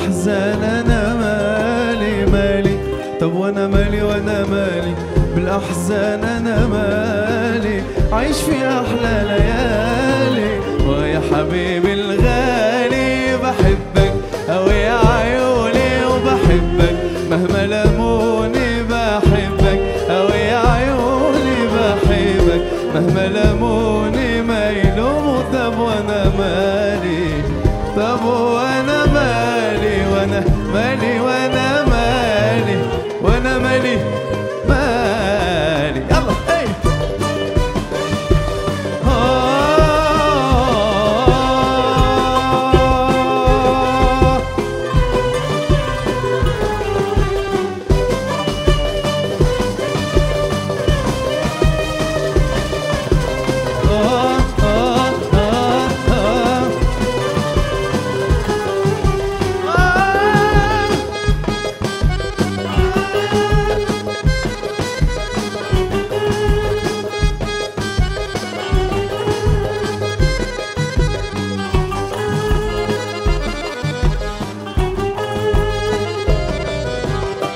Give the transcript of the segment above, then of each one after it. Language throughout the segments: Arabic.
احزان انا مالي طب وانا مالي بالاحزان انا مالي عايش في احلى ليالي ويا حبيبي الغالي بحبك اوي يا عيوني وبحبك مهما لموني بحبك اوي يا عيوني بحبك مهما لموني ما يلوموا طب وانا مالي طب وانا مالي وانا مالي وانا مالي وانا مالي مالي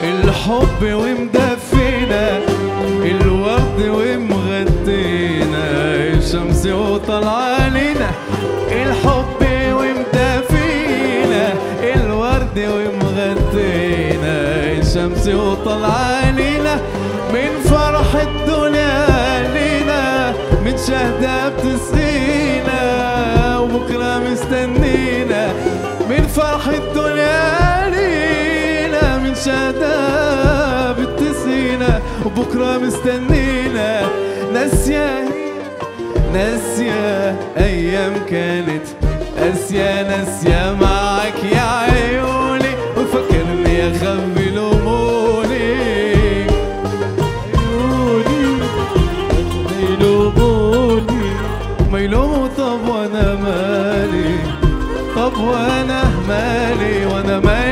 يلا هي الحب ومدفينا الورد ومغطينا الشمس وطالعه علينا الحب ومدفينا الورد ومغطينا الشمس وطالعه علينا من فرح الدنيا لينا من شهدة بتسقينا وبكره مستنينا من فرح الدنيا لينا من شادة بتسقينا وبكرة مستنينا ناسية أيام كانت قاسية ناسية معاك يا عيوني وفاكرني أخبي لموني عيوني يلوموني ما يلوموا طب وأنا مالي وأنا مالي